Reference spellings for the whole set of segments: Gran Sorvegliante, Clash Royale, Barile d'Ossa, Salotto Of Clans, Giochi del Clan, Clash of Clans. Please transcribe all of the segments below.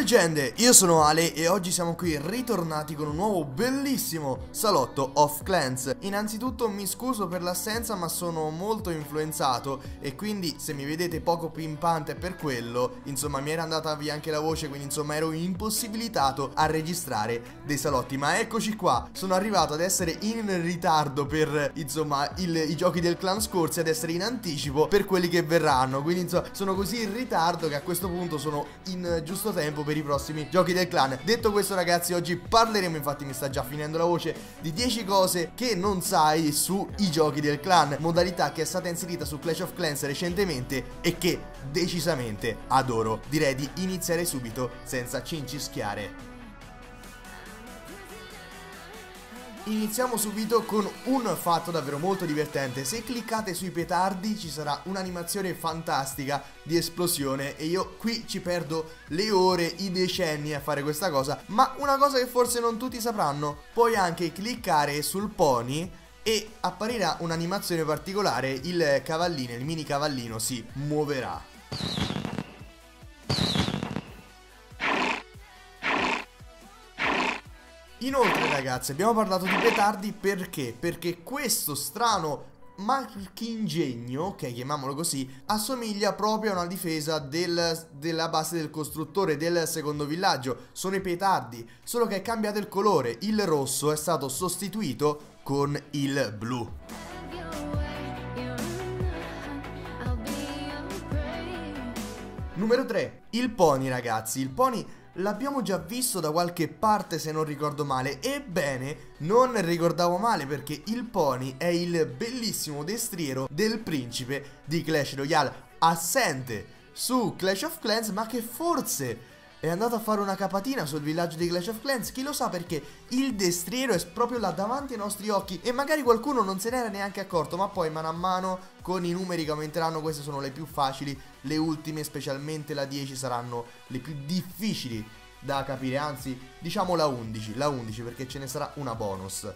leggende, io sono Ale e oggi siamo qui ritornati con un nuovo bellissimo Salotto of Clans. Innanzitutto mi scuso per l'assenza, ma sono molto influenzato e quindi se mi vedete poco pimpante per quello, insomma mi era andata via anche la voce, quindi insomma ero impossibilitato a registrare dei salotti. Ma eccoci qua, sono arrivato ad essere in ritardo per insomma i giochi del clan scorsi, ad essere in anticipo per quelli che verranno, quindi insomma sono così in ritardo che a questo punto sono in giusto tempo per i prossimi giochi del clan. Detto questo ragazzi, oggi parleremo, infatti mi sta già finendo la voce, di 10 cose che non sai sui giochi del clan, modalità che è stata inserita su Clash of Clans recentemente e che decisamente adoro. Direi di iniziare subito senza cincischiare. Iniziamo subito con un fatto davvero molto divertente. Se cliccate sui petardi ci sarà un'animazione fantastica di esplosione e io qui ci perdo le ore, i decenni a fare questa cosa, ma una cosa che forse non tutti sapranno: puoi anche cliccare sul pony e apparirà un'animazione particolare, il cavallino, il mini cavallino si muoverà. Inoltre ragazzi, abbiamo parlato di petardi perché? Perché questo strano marchingegno, ok, chiamiamolo così, assomiglia proprio a una difesa della base del costruttore del secondo villaggio. Sono i petardi, solo che è cambiato il colore, il rosso è stato sostituito con il blu. Numero 3, il pony ragazzi, il pony l'abbiamo già visto da qualche parte se non ricordo male. Ebbene, non ricordavo male, perché il pony è il bellissimo destriero del principe di Clash Royale, assente su Clash of Clans ma che forse è andato a fare una capatina sul villaggio di Clash of Clans, chi lo sa, perché il destriero è proprio là davanti ai nostri occhi e magari qualcuno non se n'era neanche accorto, ma poi mano a mano con i numeri che aumenteranno, queste sono le più facili, le ultime, specialmente la 10, saranno le più difficili da capire, anzi diciamo la 11 perché ce ne sarà una bonus.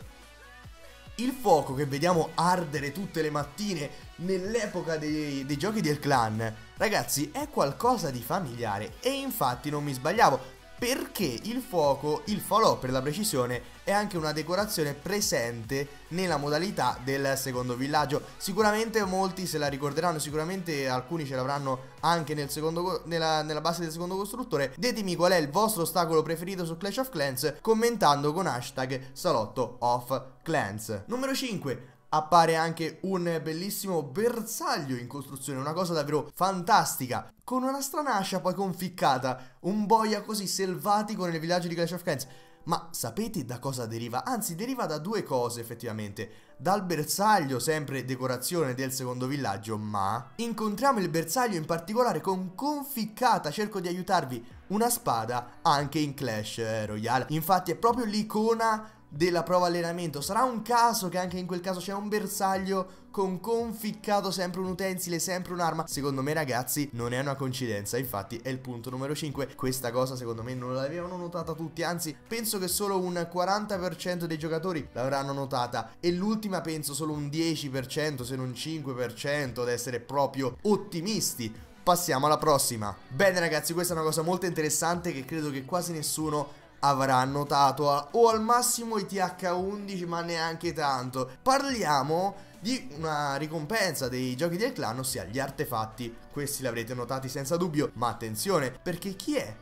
Il fuoco che vediamo ardere tutte le mattine nell'epoca dei giochi del clan, ragazzi, è qualcosa di familiare e infatti non mi sbagliavo, perché il fuoco, il falò per la precisione, è anche una decorazione presente nella modalità del secondo villaggio. Sicuramente molti se la ricorderanno, sicuramente alcuni ce l'avranno anche nella base del secondo costruttore. Ditemi qual è il vostro ostacolo preferito su Clash of Clans commentando con hashtag Salotto of Clans. Numero 5. Appare anche un bellissimo bersaglio in costruzione, una cosa davvero fantastica, con una strana ascia poi conficcata, un boia così selvatico nel villaggio di Clash of Clans. Ma sapete da cosa deriva? Anzi, deriva da due cose effettivamente. Dal bersaglio, sempre decorazione del secondo villaggio, ma incontriamo il bersaglio in particolare con conficcata, cerco di aiutarvi, una spada anche in Clash Royale. Infatti è proprio l'icona della prova allenamento. Sarà un caso che anche in quel caso c'è un bersaglio con conficcato, sempre un utensile, sempre un'arma? Secondo me ragazzi non è una coincidenza, infatti è il punto numero 5. Questa cosa secondo me non l'avevano notata tutti, anzi penso che solo un 40% dei giocatori l'avranno notata e l'ultima penso solo un 10% se non 5%, ad essere proprio ottimisti. Passiamo alla prossima. Bene ragazzi, questa è una cosa molto interessante che credo che quasi nessuno avrà notato, o al massimo i TH11, ma neanche tanto. Parliamo di una ricompensa dei giochi del clan, ossia gli artefatti. Questi l'avrete notati senza dubbio, ma attenzione, perché chi è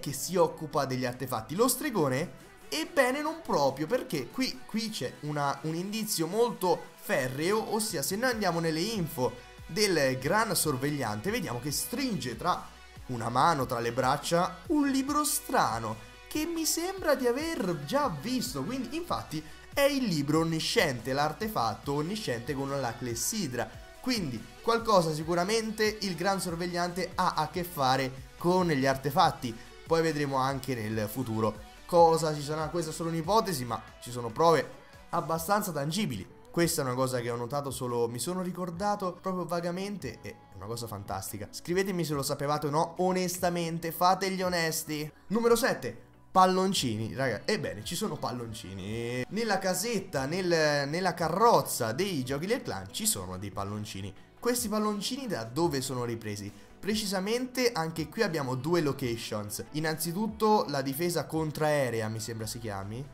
che si occupa degli artefatti? Lo stregone? Ebbene non proprio, perché qui c'è un indizio molto ferreo, ossia se noi andiamo nelle info del Gran Sorvegliante vediamo che stringe tra una mano, tra le braccia, un libro strano che mi sembra di aver già visto. Quindi infatti è il libro onnisciente, l'artefatto onnisciente con la clessidra, quindi qualcosa sicuramente il Gran Sorvegliante ha a che fare con gli artefatti. Poi vedremo anche nel futuro cosa ci sarà, questa è solo un'ipotesi ma ci sono prove abbastanza tangibili. Questa è una cosa che ho notato solo, mi sono ricordato proprio vagamente e è una cosa fantastica. Scrivetemi se lo sapevate o no, onestamente, fate gli onesti. Numero 7. Palloncini, raga, ebbene ci sono palloncini nella casetta, nella carrozza dei giochi del clan ci sono dei palloncini. Questi palloncini da dove sono ripresi? Precisamente anche qui abbiamo due locations. Innanzitutto la difesa contraerea, mi sembra si chiami.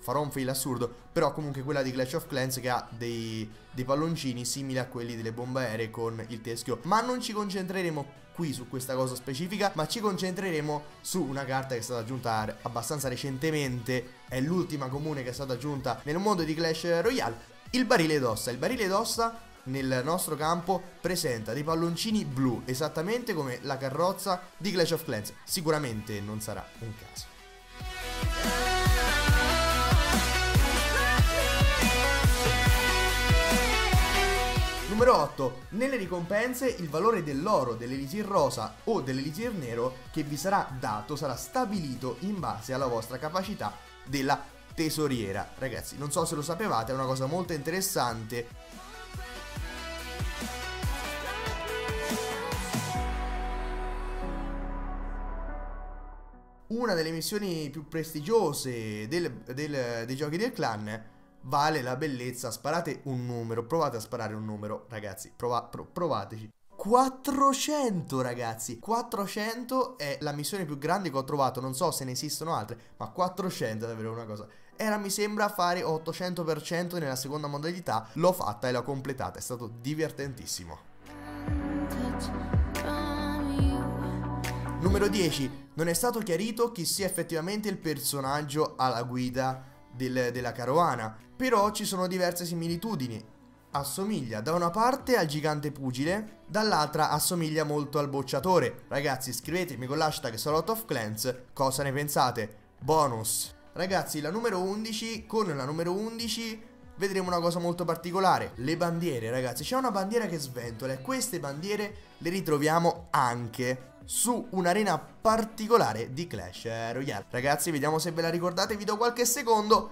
Farò un fail assurdo, però comunque quella di Clash of Clans, che ha dei palloncini simili a quelli delle bombe aeree con il teschio. Ma non ci concentreremo qui su questa cosa specifica, ma ci concentreremo su una carta che è stata aggiunta abbastanza recentemente. È l'ultima comune che è stata aggiunta nel mondo di Clash Royale, il barile d'ossa. Il barile d'ossa nel nostro campo presenta dei palloncini blu, esattamente come la carrozza di Clash of Clans. Sicuramente non sarà un caso. Numero 8. Nelle ricompense il valore dell'oro, dell'elisir rosa o dell'elisir nero che vi sarà dato sarà stabilito in base alla vostra capacità della tesoriera. Ragazzi, non so se lo sapevate, è una cosa molto interessante. Una delle missioni più prestigiose dei giochi del clan vale la bellezza. Sparate un numero, provate a sparare un numero, ragazzi, provateci. 400, ragazzi, 400 è la missione più grande che ho trovato, non so se ne esistono altre, ma 400 è davvero una cosa. Era, mi sembra, fare 800% nella seconda modalità, l'ho fatta e l'ho completata, è stato divertentissimo. Numero 10. Non è stato chiarito chi sia effettivamente il personaggio alla guida della carovana, però ci sono diverse similitudini. Assomiglia da una parte al gigante pugile, dall'altra assomiglia molto al bocciatore. Ragazzi, scrivetemi con l'hashtag Salotto of Clans cosa ne pensate. Bonus. Ragazzi, la numero 11, con la numero 11 vedremo una cosa molto particolare. Le bandiere, ragazzi, c'è una bandiera che sventola e queste bandiere le ritroviamo anche su un'arena particolare di Clash Royale. Ragazzi, vediamo se ve la ricordate, vi do qualche secondo.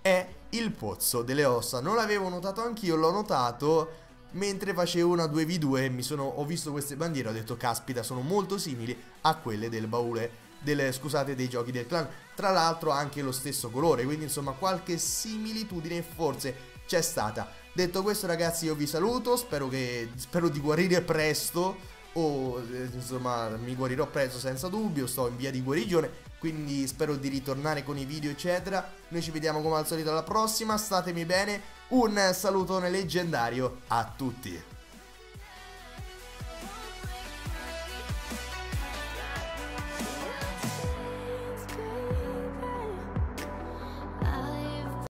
È il pozzo delle ossa. Non l'avevo notato anch'io, l'ho notato mentre facevo una 2v2 e ho visto queste bandiere, ho detto caspita, sono molto simili a quelle del baule dei giochi del clan. Tra l'altro anche lo stesso colore, quindi insomma qualche similitudine forse c'è stata. Detto questo, ragazzi, io vi saluto, spero di guarire presto, o insomma mi guarirò presto senza dubbio, sto in via di guarigione, quindi spero di ritornare con i video eccetera. Noi ci vediamo come al solito alla prossima, statemi bene, un salutone leggendario a tutti.